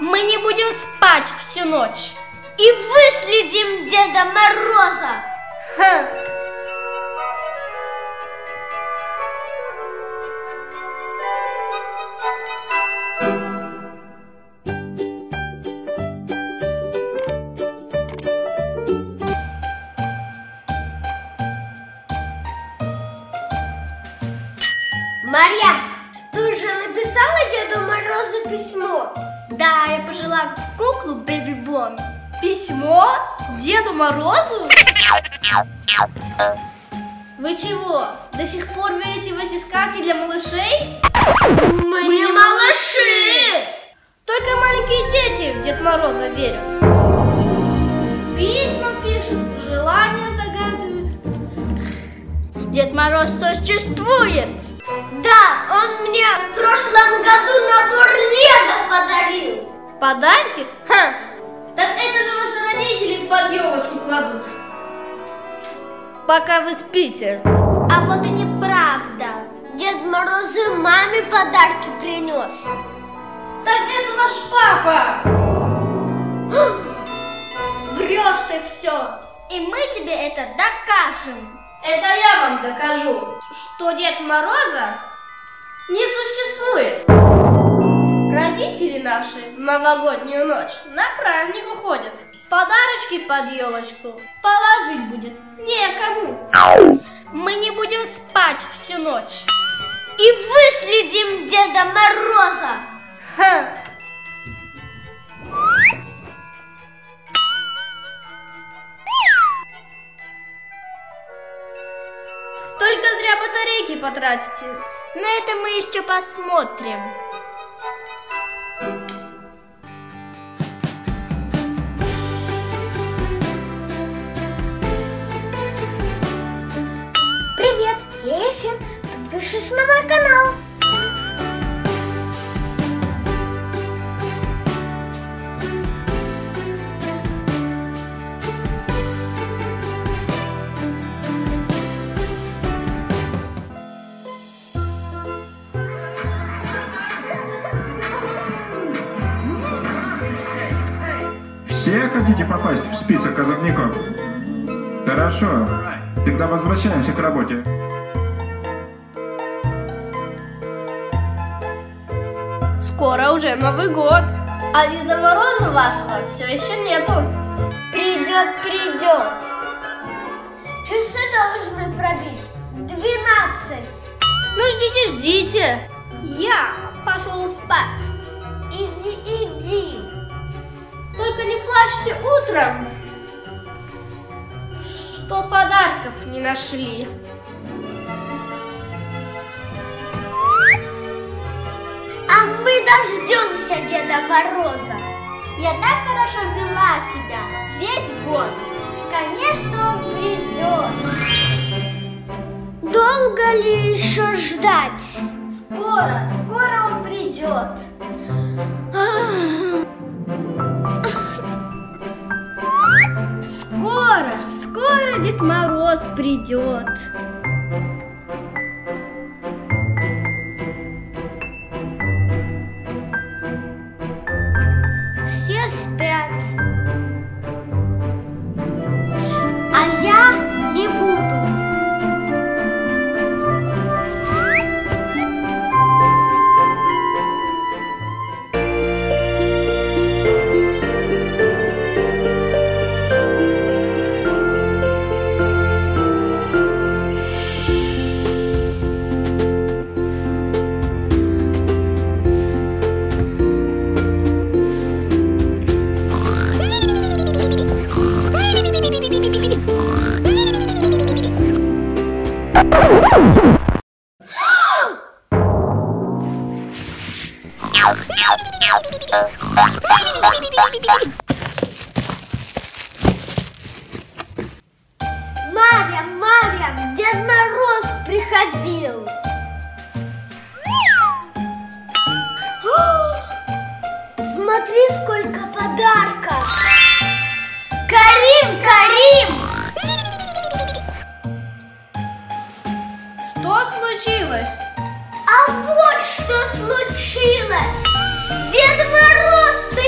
Мы не будем спать всю ночь. И выследим Деда Мороза. Ха. Марьям, ты уже написала Деду Морозу письмо? Да, я пожила куклу Бэби Бон. Письмо? Деду Морозу? Вы чего, до сих пор верите в эти сказки для малышей? Мы не малыши! Только маленькие дети в Дед Мороза верят. Письма пишут, желания загадывают. Дед Мороз существует! Да, он мне в прошлом году набор Лего подарил. Подарки? Ха! Так это же ваши родители под елочку кладут. Пока вы спите. А вот и неправда. Дед Мороз и маме подарки принес. Так это ваш папа. Врешь ты все. И мы тебе это докажем. Это я вам докажу, что Дед Мороза не существует. Родители наши в новогоднюю ночь на праздник уходят. Подарочки под елочку положить будет некому. Мы не будем спать всю ночь. И выследим Деда Мороза. Ха. Только зря батарейки потратите. На это мы еще посмотрим. Привет, я Есин. Подпишись на мой канал. Все хотите попасть в список озорников? Хорошо, тогда возвращаемся к работе. Скоро уже Новый год, а Деда Мороза вашего все еще нету. Придет. Часы должны пробить 12. Ну ждите. Я пошел спать. Иди. Только не плачьте утром, что подарков не нашли. А мы дождемся Деда Мороза. Я так хорошо вела себя весь год. Конечно, он придет. Долго ли еще ждать? Скоро он придет. Скоро Дед Мороз придет. Все спят. А я не Марьям, Дед Мороз приходил. Смотри, сколько подарков. Карим! Что случилось? А вот что случилось. Дед Мороз, ты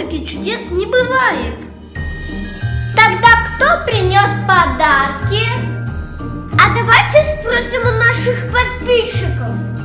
все-таки чудес не бывает. Тогда кто принес подарки? А давайте спросим у наших подписчиков.